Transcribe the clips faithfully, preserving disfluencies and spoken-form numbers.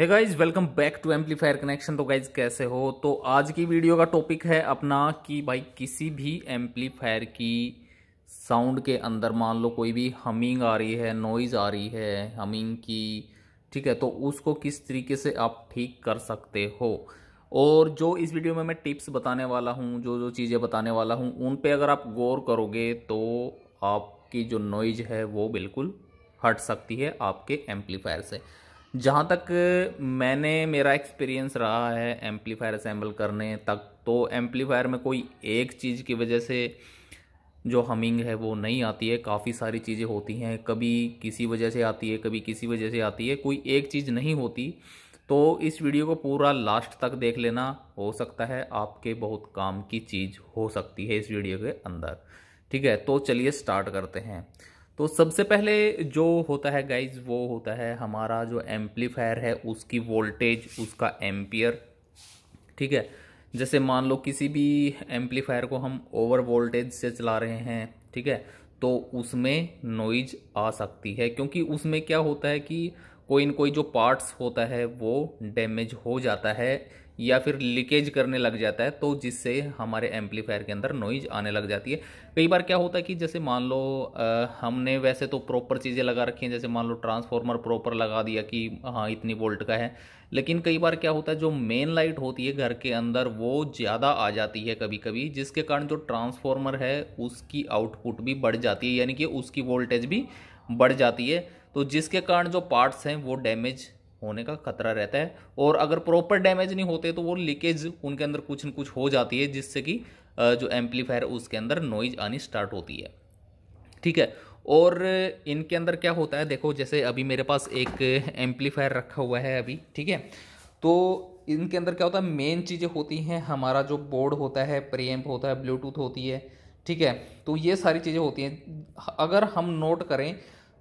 Hey guys welcome back to amplifier connection. तो guys कैसे हो? तो आज की वीडियो का टॉपिक है अपना कि भाई किसी भी एम्पलीफायर की साउंड के अंदर मान लो कोई भी हमिंग आ रही है, नॉइज़ आ रही है हमिंग की, ठीक है, तो उसको किस तरीके से आप ठीक कर सकते हो। और जो इस वीडियो में मैं टिप्स बताने वाला हूँ, जो जो चीज़ें बताने वाला हूँ, उन पर अगर आप गौर करोगे तो आपकी जो नॉइज़ है वो बिल्कुल हट सकती है आपके एम्पलीफायर से। जहाँ तक मैंने मेरा एक्सपीरियंस रहा है एम्पलीफायर असेंबल करने तक, तो एम्पलीफायर में कोई एक चीज़ की वजह से जो हमिंग है वो नहीं आती है। काफ़ी सारी चीज़ें होती हैं, कभी किसी वजह से आती है, कभी किसी वजह से आती है, कोई एक चीज़ नहीं होती। तो इस वीडियो को पूरा लास्ट तक देख लेना, हो सकता है आपके बहुत काम की चीज़ हो सकती है इस वीडियो के अंदर, ठीक है। तो चलिए स्टार्ट करते हैं। तो सबसे पहले जो होता है गाइज, वो होता है हमारा जो एम्पलीफायर है उसकी वोल्टेज, उसका एम्पियर, ठीक है। जैसे मान लो किसी भी एम्पलीफायर को हम ओवर वोल्टेज से चला रहे हैं, ठीक है, तो उसमें नॉइज आ सकती है, क्योंकि उसमें क्या होता है कि कोई न कोई जो पार्ट्स होता है वो डैमेज हो जाता है या फिर लीकेज करने लग जाता है, तो जिससे हमारे एम्पलीफायर के अंदर नॉइज आने लग जाती है। कई बार क्या होता है कि जैसे मान लो आ, हमने वैसे तो प्रॉपर चीज़ें लगा रखी हैं, जैसे मान लो ट्रांसफार्मर प्रॉपर लगा दिया कि हाँ इतनी वोल्ट का है, लेकिन कई बार क्या होता है जो मेन लाइट होती है घर के अंदर वो ज़्यादा आ जाती है कभी कभी, जिसके कारण जो ट्रांसफार्मर है उसकी आउटपुट भी बढ़ जाती है, यानी कि उसकी वोल्टेज भी बढ़ जाती है, तो जिसके कारण जो पार्ट्स हैं वो डैमेज होने का खतरा रहता है। और अगर प्रॉपर डैमेज नहीं होते तो वो लीकेज उनके अंदर कुछ न कुछ हो जाती है, जिससे कि जो एम्पलीफायर उसके अंदर नॉइज आनी स्टार्ट होती है, ठीक है। और इनके अंदर क्या होता है, देखो जैसे अभी मेरे पास एक एम्पलीफायर रखा हुआ है अभी, ठीक है, तो इनके अंदर क्या होता है मेन चीज़ें होती हैं, हमारा जो बोर्ड होता है, प्रीएम्प होता है, ब्लूटूथ होती है, ठीक है, तो ये सारी चीज़ें होती हैं। अगर हम नोट करें,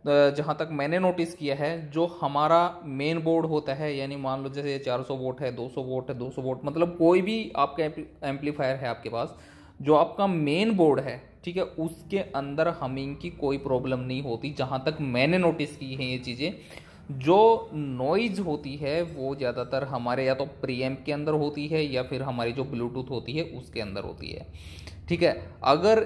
जहाँ तक मैंने नोटिस किया है, जो हमारा मेन बोर्ड होता है, यानी मान लो जैसे चार सौ वोल्ट है, दो सौ वोल्ट है, दो सौ वोल्ट, मतलब कोई भी आपका एम्पलीफायर है आपके पास, जो आपका मेन बोर्ड है, ठीक है, उसके अंदर हमिंग की कोई प्रॉब्लम नहीं होती। जहाँ तक मैंने नोटिस की है ये चीज़ें, जो नॉइज़ होती है वो ज़्यादातर हमारे या तो प्रीएम्प के अंदर होती है या फिर हमारी जो ब्लूटूथ होती है उसके अंदर होती है, ठीक है। अगर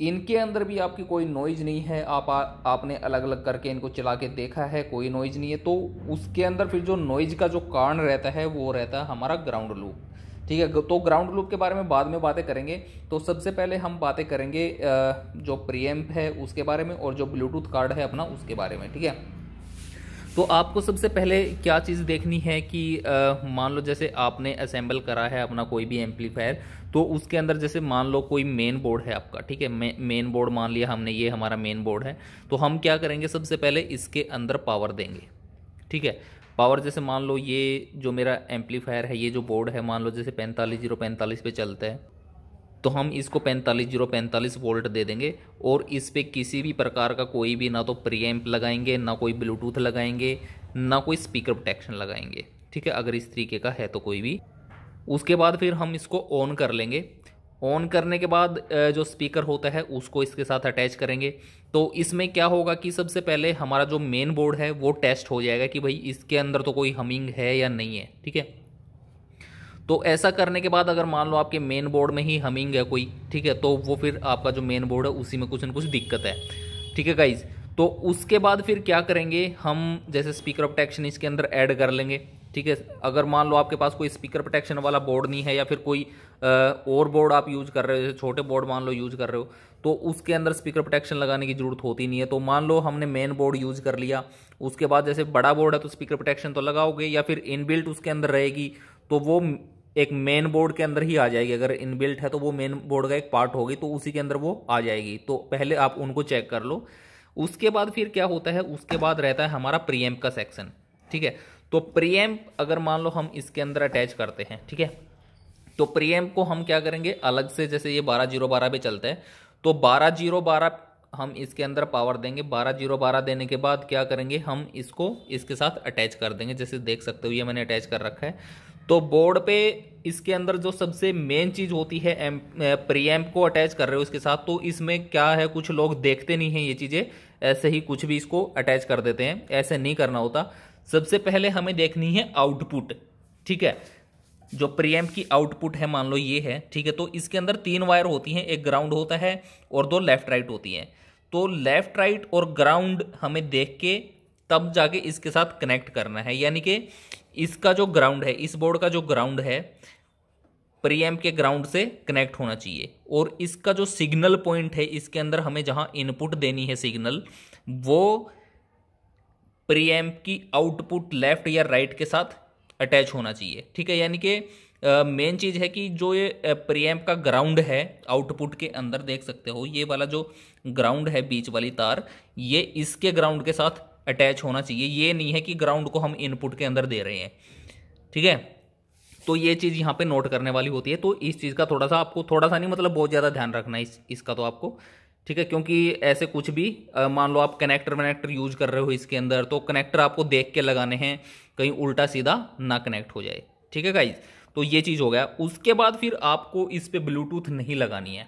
इनके अंदर भी आपकी कोई नॉइज़ नहीं है, आप आ, आपने अलग अलग करके इनको चला के देखा है, कोई नॉइज़ नहीं है, तो उसके अंदर फिर जो नॉइज़ का जो कारण रहता है वो रहता है हमारा ग्राउंड लूप, ठीक है। तो ग्राउंड लूप के बारे में बाद में बातें करेंगे। तो सबसे पहले हम बातें करेंगे जो प्रीएम्प है उसके बारे में और जो ब्लूटूथ कार्ड है अपना उसके बारे में, ठीक है। तो आपको सबसे पहले क्या चीज़ देखनी है कि मान लो जैसे आपने असेंबल करा है अपना कोई भी एम्पलीफायर, तो उसके अंदर जैसे मान लो कोई मेन बोर्ड है आपका, ठीक है, मे, मेन बोर्ड मान लिया हमने, ये हमारा मेन बोर्ड है, तो हम क्या करेंगे सबसे पहले इसके अंदर पावर देंगे, ठीक है। पावर जैसे मान लो ये जो मेरा एम्पलीफायर है, ये जो बोर्ड है, मान लो जैसे पैंतालीस जीरो पैंतालीस पे चलता है, तो हम इसको पैंतालीस जीरो पैंतालीस वोल्ट दे देंगे और इस पर किसी भी प्रकार का कोई भी ना तो प्रीएम्प लगाएंगे, ना कोई ब्लूटूथ लगाएंगे, ना कोई स्पीकर प्रोटेक्शन लगाएंगे, ठीक है, अगर इस तरीके का है तो कोई भी। उसके बाद फिर हम इसको ऑन कर लेंगे। ऑन करने के बाद जो स्पीकर होता है उसको इसके साथ अटैच करेंगे। तो इसमें क्या होगा कि सबसे पहले हमारा जो मेन बोर्ड है वो टेस्ट हो जाएगा कि भाई इसके अंदर तो कोई हमिंग है या नहीं है, ठीक है। तो ऐसा करने के बाद अगर मान लो आपके मेन बोर्ड में ही हमिंग है कोई, ठीक है, तो वो फिर आपका जो मेन बोर्ड है उसी में कुछ न कुछ दिक्कत है, ठीक है गाइज। तो उसके बाद फिर क्या करेंगे हम, जैसे स्पीकर प्रोटेक्शन इसके अंदर ऐड कर लेंगे, ठीक है। अगर मान लो आपके पास कोई स्पीकर प्रोटेक्शन वाला बोर्ड नहीं है या फिर कोई आ, और बोर्ड आप यूज़ कर रहे हो, जैसे छोटे बोर्ड मान लो यूज़ कर रहे हो, तो उसके अंदर स्पीकर प्रोटेक्शन लगाने की ज़रूरत होती नहीं है। तो मान लो हमने मेन बोर्ड यूज़ कर लिया, उसके बाद जैसे बड़ा बोर्ड है तो स्पीकर प्रोटेक्शन तो लगाओगे या फिर इनबिल्ट उसके अंदर रहेगी, तो वो एक मेन बोर्ड के अंदर ही आ जाएगी। अगर इनबिल्ट है तो वो मेन बोर्ड का एक पार्ट होगी, तो उसी के अंदर वो आ जाएगी। तो पहले आप उनको चेक कर लो। उसके बाद फिर क्या होता है, उसके बाद रहता है हमारा प्रीएम्प का सेक्शन, ठीक है। तो प्रीएम्प अगर मान लो हम इसके अंदर अटैच करते हैं, ठीक है, तो प्रीएम्प को हम क्या करेंगे अलग से, जैसे ये बारह जीरो बारह पे चलता है, तो बारह जीरो बारह हम इसके अंदर पावर देंगे। बारह जीरो बारह देने के बाद क्या करेंगे, हम इसको इसके साथ अटैच कर देंगे। जैसे देख सकते हो ये मैंने अटैच कर रखा है। तो बोर्ड पे इसके अंदर जो सबसे मेन चीज़ होती है, प्रीएम्प को अटैच कर रहे हो इसके साथ, तो इसमें क्या है कुछ लोग देखते नहीं हैं ये चीज़ें, ऐसे ही कुछ भी इसको अटैच कर देते हैं, ऐसे नहीं करना होता। सबसे पहले हमें देखनी है आउटपुट, ठीक है। जो प्रीएम्प की आउटपुट है, मान लो ये है, ठीक है। तो इसके अंदर तीन वायर होती हैं, एक ग्राउंड होता है और दो लेफ्ट राइट होती हैं। तो लेफ्ट राइट और ग्राउंड हमें देख के तब जाके इसके साथ कनेक्ट करना है, यानी कि इसका जो ग्राउंड है, इस बोर्ड का जो ग्राउंड है, प्रीएम्प के ग्राउंड से कनेक्ट होना चाहिए। और इसका जो सिग्नल पॉइंट है, इसके अंदर हमें जहाँ इनपुट देनी है सिग्नल, वो प्रीएम्प की आउटपुट लेफ्ट या राइट के साथ अटैच होना चाहिए, ठीक है। यानी कि मेन चीज़ है कि जो ये प्रीएम्प का ग्राउंड है आउटपुट के अंदर, देख सकते हो ये वाला जो ग्राउंड है, बीच वाली तार, ये इसके ग्राउंड के साथ अटैच होना चाहिए। ये नहीं है कि ग्राउंड को हम इनपुट के अंदर दे रहे हैं, ठीक है। तो ये चीज़ यहाँ पे नोट करने वाली होती है। तो इस चीज़ का थोड़ा सा आपको, थोड़ा सा नहीं मतलब बहुत ज़्यादा ध्यान रखना है इस, इसका तो आपको, ठीक है। क्योंकि ऐसे कुछ भी मान लो आप कनेक्टर वनेक्टर यूज कर रहे हो इसके अंदर, तो कनेक्टर आपको देख के लगाने हैं, कहीं उल्टा सीधा ना कनेक्ट हो जाए, ठीक है गाइज। तो ये चीज़ हो गया। उसके बाद फिर आपको इस पर ब्लूटूथ नहीं लगानी है,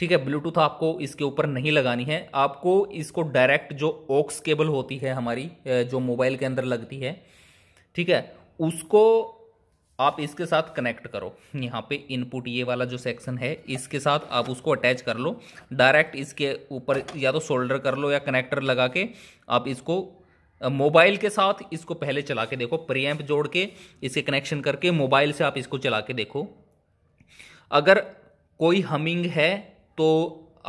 ठीक है। ब्लूटूथ आपको इसके ऊपर नहीं लगानी है। आपको इसको डायरेक्ट जो ऑक्स केबल होती है हमारी, जो मोबाइल के अंदर लगती है, ठीक है, उसको आप इसके साथ कनेक्ट करो। यहाँ पे इनपुट ये वाला जो सेक्शन है, इसके साथ आप उसको अटैच कर लो डायरेक्ट। इसके ऊपर या तो सोल्डर कर लो या कनेक्टर लगा के आप इसको मोबाइल के साथ इसको पहले चला के देखो। प्रीएम्प जोड़ के इसके कनेक्शन करके मोबाइल से आप इसको चला के देखो। अगर कोई हमिंग है तो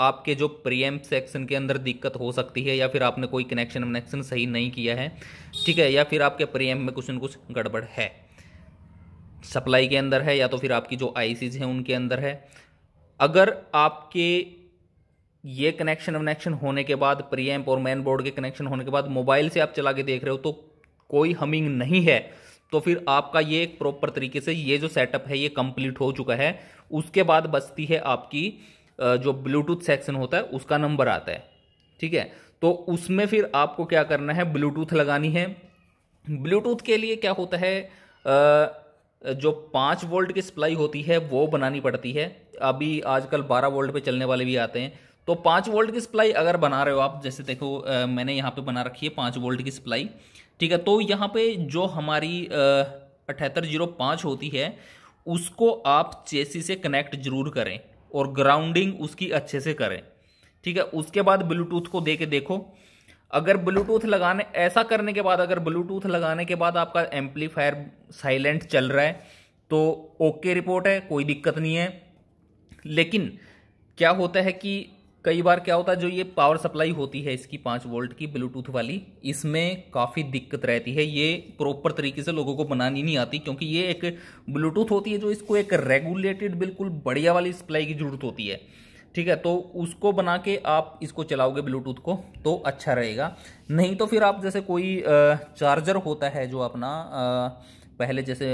आपके जो प्रीएम्प सेक्शन के अंदर दिक्कत हो सकती है, या फिर आपने कोई कनेक्शन वनेक्शन सही नहीं किया है, ठीक है, या फिर आपके प्रीएम्प में कुछ न कुछ गड़बड़ है, सप्लाई के अंदर है, या तो फिर आपकी जो आईसीज हैं उनके अंदर है। अगर आपके ये कनेक्शन वनेक्शन होने के बाद, प्रीएम्प और मेन बोर्ड के कनेक्शन होने के बाद, मोबाइल से आप चला के देख रहे हो तो कोई हमिंग नहीं है, तो फिर आपका ये एक प्रॉपर तरीके से ये जो सेटअप है ये कंप्लीट हो चुका है। उसके बाद बचती है आपकी जो ब्लूटूथ सेक्शन होता है, उसका नंबर आता है, ठीक है। तो उसमें फिर आपको क्या करना है, ब्लूटूथ लगानी है। ब्लूटूथ के लिए क्या होता है, जो पाँच वोल्ट की सप्लाई होती है वो बनानी पड़ती है। अभी आजकल बारह वोल्ट पे चलने वाले भी आते हैं। तो पाँच वोल्ट की सप्लाई अगर बना रहे हो आप, जैसे देखो मैंने यहाँ पे बना रखी है पाँच वोल्ट की सप्लाई, ठीक है। तो यहाँ पे जो हमारी अठहत्तर जीरो पाँच होती है उसको आप चेसी से कनेक्ट जरूर करें और ग्राउंडिंग उसकी अच्छे से करें, ठीक है। उसके बाद ब्लूटूथ को दे के देखो। अगर ब्लूटूथ लगाने ऐसा करने के बाद अगर ब्लूटूथ लगाने के बाद आपका एम्पलीफायर साइलेंट चल रहा है तो ओके रिपोर्ट है, कोई दिक्कत नहीं है। लेकिन क्या होता है कि कई बार क्या होता है, जो ये पावर सप्लाई होती है इसकी पाँच वोल्ट की ब्लूटूथ वाली, इसमें काफ़ी दिक्कत रहती है। ये प्रॉपर तरीके से लोगों को बनानी नहीं आती, क्योंकि ये एक ब्लूटूथ होती है जो इसको एक रेगुलेटेड बिल्कुल बढ़िया वाली सप्लाई की ज़रूरत होती है, ठीक है। तो उसको बना के आप इसको चलाओगे ब्लूटूथ को तो अच्छा रहेगा। नहीं तो फिर आप जैसे कोई चार्जर होता है जो अपना, पहले जैसे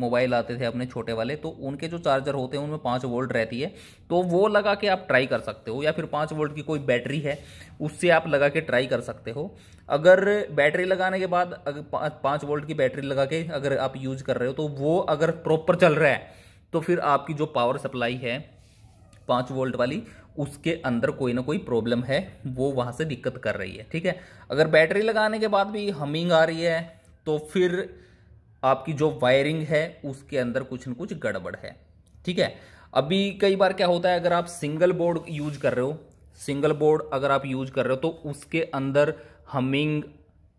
मोबाइल आते थे अपने छोटे वाले, तो उनके जो चार्जर होते हैं उनमें पाँच वोल्ट रहती है, तो वो लगा के आप ट्राई कर सकते हो। या फिर पाँच वोल्ट की कोई बैटरी है उससे आप लगा के ट्राई कर सकते हो। अगर बैटरी लगाने के बाद, अगर पाँच वोल्ट की बैटरी लगा के अगर आप यूज़ कर रहे हो तो वो अगर प्रॉपर चल रहा है तो फिर आपकी जो पावर सप्लाई है पाँच वोल्ट वाली, उसके अंदर कोई ना कोई प्रॉब्लम है, वो वहाँ से दिक्कत कर रही है, ठीक है। अगर बैटरी लगाने के बाद भी हमिंग आ रही है तो फिर आपकी जो वायरिंग है उसके अंदर कुछ न कुछ गड़बड़ है, ठीक है। अभी कई बार क्या होता है, अगर आप सिंगल बोर्ड यूज कर रहे हो, सिंगल बोर्ड अगर आप यूज कर रहे हो तो उसके अंदर हमिंग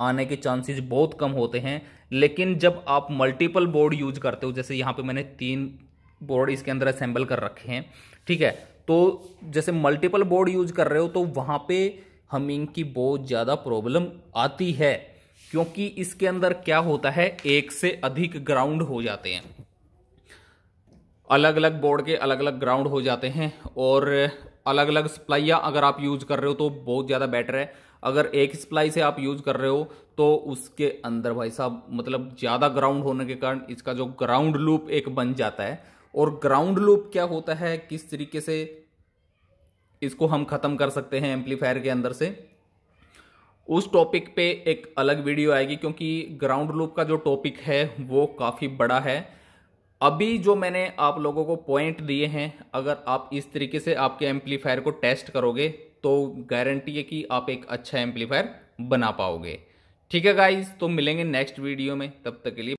आने के चांसेस बहुत कम होते हैं। लेकिन जब आप मल्टीपल बोर्ड यूज करते हो, जैसे यहाँ पे मैंने तीन बोर्ड इसके अंदर असेंबल कर रखे हैं, ठीक है, तो जैसे मल्टीपल बोर्ड यूज कर रहे हो तो वहाँ पे हमिंग की बहुत ज़्यादा प्रॉब्लम आती है, क्योंकि इसके अंदर क्या होता है, एक से अधिक ग्राउंड हो जाते हैं, अलग अलग बोर्ड के अलग अलग ग्राउंड हो जाते हैं और अलग अलग सप्लाइयाँ अगर आप यूज कर रहे हो तो बहुत ज़्यादा बेटर है। अगर एक सप्लाई से आप यूज कर रहे हो तो उसके अंदर भाई साहब मतलब ज़्यादा ग्राउंड होने के कारण इसका जो ग्राउंड लूप एक बन जाता है। और ग्राउंड लूप क्या होता है, किस तरीके से इसको हम ख़त्म कर सकते हैं एम्पलीफायर के अंदर से, उस टॉपिक पे एक अलग वीडियो आएगी, क्योंकि ग्राउंड लूप का जो टॉपिक है वो काफ़ी बड़ा है। अभी जो मैंने आप लोगों को पॉइंट दिए हैं, अगर आप इस तरीके से आपके एम्पलीफायर को टेस्ट करोगे तो गारंटी है कि आप एक अच्छा एम्पलीफायर बना पाओगे, ठीक है गाइज, तो मिलेंगे नेक्स्ट वीडियो में, तब तक के लिए।